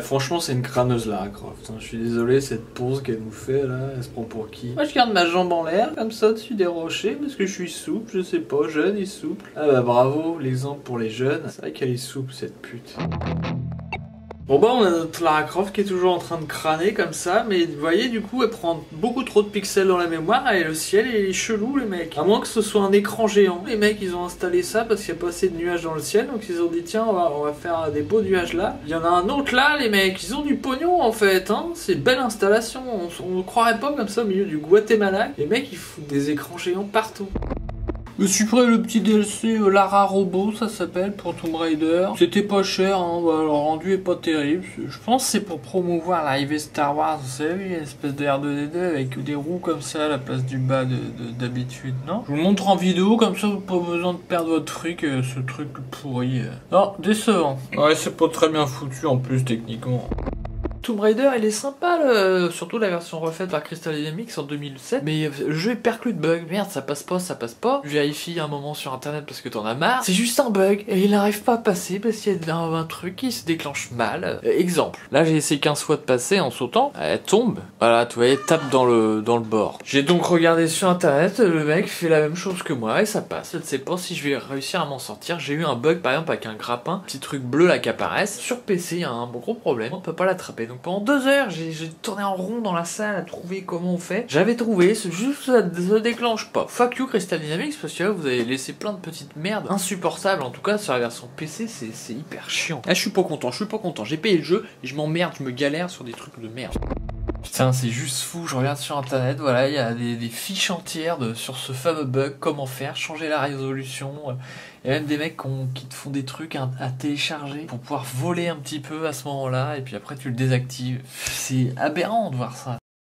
Franchement, c'est une crâneuse, Lara Croft. Je suis désolé, cette pause qu'elle nous fait là, elle se prend pour qui? Moi, je garde ma jambe en l'air, comme ça, dessus des rochers, parce que je suis souple, je sais pas, jeune et souple. Ah bah bravo, l'exemple pour les jeunes. C'est vrai qu'elle est souple, cette pute. Bon bah, on a notre Lara Croft qui est toujours en train de crâner comme ça, mais vous voyez, du coup, elle prend beaucoup trop de pixels dans la mémoire, et le ciel, il est chelou, les mecs. À moins que ce soit un écran géant. Les mecs, ils ont installé ça parce qu'il n'y a pas assez de nuages dans le ciel, donc ils ont dit, tiens, on va faire des beaux nuages là. Il y en a un autre là, les mecs, ils ont du pognon, en fait, hein. C'est belle installation, on ne croirait pas comme ça au milieu du Guatemala. Les mecs, ils foutent des écrans géants partout. Je suis prêt, le petit DLC Lara Robot, ça s'appelle, pour Tomb Raider. C'était pas cher, hein, bah, le rendu est pas terrible. Je pense que c'est pour promouvoir l'arrivée Star Wars, vous savez, une espèce de R2-D2 avec des roues comme ça à la place du bas d'habitude, non? Je vous le montre en vidéo, comme ça vous n'avez pas besoin de perdre votre fric, ce truc pourri. Non, décevant. Ouais, c'est pas très bien foutu en plus, techniquement. Tomb Raider, il est sympa, surtout la version refaite par Crystal Dynamics en 2007. Mais le jeu est perclus de bugs. Merde, ça passe pas, ça passe pas. Je vérifie un moment sur internet parce que t'en as marre. C'est juste un bug et il n'arrive pas à passer parce qu'il y a un truc qui se déclenche mal. Exemple. Là, j'ai essayé 15 fois de passer en sautant. Elle tombe. Voilà, tu vois, elle tape dans le bord. J'ai donc regardé sur internet. Le mec fait la même chose que moi et ça passe. Je ne sais pas si je vais réussir à m'en sortir. J'ai eu un bug, par exemple, avec un grappin. Petit truc bleu là qui apparaissent. Sur PC, il y a un gros problème. On peut pas l'attraper. Donc pendant 2 heures, j'ai tourné en rond dans la salle à trouver comment on fait. J'avais trouvé, juste ça ne déclenche pas. Fuck you Crystal Dynamics, parce que là vous avez laissé plein de petites merdes insupportables. En tout cas sur la version PC, c'est hyper chiant. Là je suis pas content, J'ai payé le jeu et je m'emmerde, je me galère sur des trucs de merde. Putain, c'est juste fou, je regarde sur internet, voilà, il y a des fiches entières sur ce fameux bug, comment faire, changer la résolution. Il y a même des mecs qui te font des trucs à télécharger pour pouvoir voler un petit peu à ce moment-là, et puis après tu le désactives. C'est aberrant de voir ça.